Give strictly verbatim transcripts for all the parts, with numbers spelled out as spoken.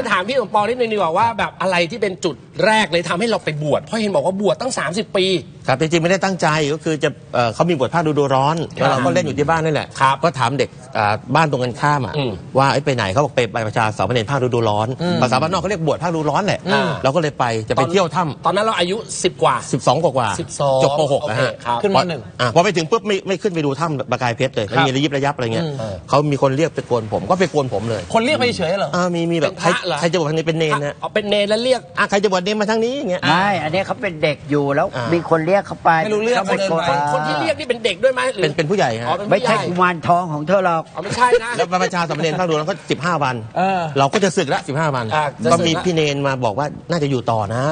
ถ้าถามพี่สมปองนิดนึงดีกว่าว่าแบบอะไรที่เป็นจุดแรกเลยทำให้เราไปบวชเพราะเห็นบอกว่าบวชตั้งสามสิบปีครับจริงๆไม่ได้ตั้งใจก็คือจะเขามีบวชภาคดูดูร้อนแล้วเราก็เล่นอยู่ที่บ้านนี่แหละก็ถามเด็กบ้านตรงกันข้ามว่าไปไหนเขาบอกไปประชาสามเณรภาคดูดูร้อนภาษาบ้านนอกเขาเรียกบวชภาคดูร้อนแหละเราก็เลยไปจะไปเที่ยวถ้ำตอนนั้นเราอายุสิบกว่าสิบสองกว่ากว่าจบป หก นะฮะขึ้นมหนึ่งพอไปถึงปุ๊บไม่ไม่ขึ้นไปดูถ้ำประกายเพชรเลยมีระยิบระยับอะไรเงี้ยเขามีคนเรียกไปโกนผมก็ไปโกนผมเลยคนเรียกไปเฉยเหรอมีมีแบบใครจะบวชทางนี้เป็นเนรนะเป็นเนรแล้วเรียกใครจะบวชเนรมาทางนี้เงี้ยไม่อันนี้เขาเป็นเด็กอยู่แล้วมีคนเรียกเขาไปไม่รู้เรื่องคนที่เรียกนี่เป็นเด็กด้วยไหมเป็นเป็นผู้ใหญ่ฮะไม่ใช่กุมารทองของเธอเราไม่ใช่นะแล้วประชาสามเณรภาคดูร้อนก็สิบห้าวันเราก็จะศึกละสิบห้าวันก็มีพี่เนรมาบอกว่าน่าจะอยู่ต่อนะ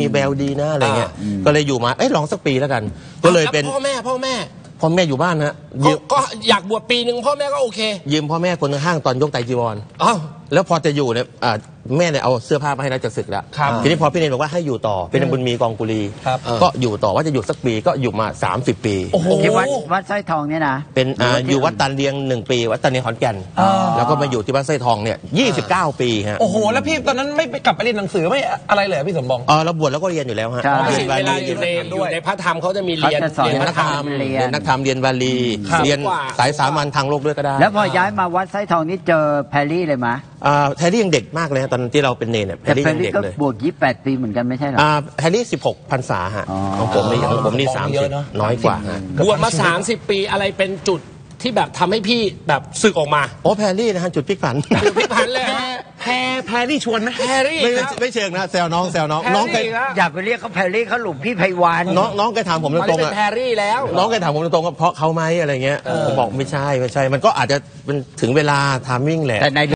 มีแววดีนะอะไรเงี้ยก็เลยอยู่มาเอ้ยลองสักปีแล้วกันก็เลยเป็นพ่อแม่พ่อแม่พ่อแม่อยู่บ้านฮะก็อยากบวชปีหนึ่งพ่อแม่ก็โอเคยืมพ่อแม่คนข้างตอนยกไตรจีวรอ้าวแล้วพอจะอยู่เนี่ยแม่เนี่ยเอาเสื้อผ้ามาให้แล้วจะศึกแล้วทีนี้พอพี่เนรบอกว่าให้อยู่ต่อเป็นบุญมีกองกุลีก็อยู่ต่อว่าจะอยู่สักปีก็อยู่มาสามสิบปีที่วัดวัดสร้อยทองเนี่ยนะเป็นอยู่วัดตันเลียงหนึ่งปีวัดตันเลียงขอนแก่นแล้วก็มาอยู่ที่วัดสร้อยทองเนี่ยยี่สิบเก้าปีฮะโอ้โหแล้วพี่ตอนนั้นไม่ไปกลับไปเรียนหนังสือไม่อะไรเลยพี่สมบองอ๋อเราบวชแล้วก็เรียนอยู่แล้วฮะเวลาอยู่ในพระธรรมเขาจะมีเรียนเรียนนักธรรมเรียนนักธรรมเรียนบาลีเรียนสายสามัญทางโลกด้วยก็ได้แล้วพอย้ายมาวัดสร้อยทองนี่เจอแพรรี่เลยมั้ยแพรรี่ยังเด็กมากเลยตอนที่เราเป็นเนรเนี่ยแพรรี่ยังเด็กเลยบวกยี่สิบแปดปีเหมือนกันไม่ใช่หรอแพรรี่สิบหกพรรษาฮะของผมนี่ของผมนี่สามสิบน้อยกว่าบวชมาสามสิบปีอะไรเป็นจุดที่แบบทำให้พี่แบบสึกออกมาโอ้แพรรี่นะฮะจุดพลิกผันจุดพลิกผันเลยแพรแพรรี่ชวนไหมแพรรี่ไม่เชิงนะแซวน้องแซวน้องน้องเคยอย่าไปเรียกเขาแพรรี่เขาหลุมพี่ไพวานน้องน้องเคยถามผมตรงๆเป็นแพรรี่แล้วน้องเคยถามผมตรงๆเพราะเขาไหมอะไรเงี้ยผมบอกไม่ใช่ไม่ใช่มันก็อาจจะเป็นถึงเวลาทามมิ่งแหละ